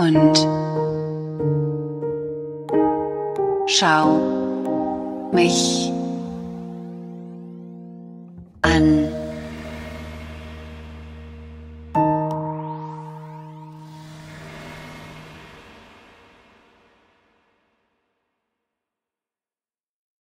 und schau mich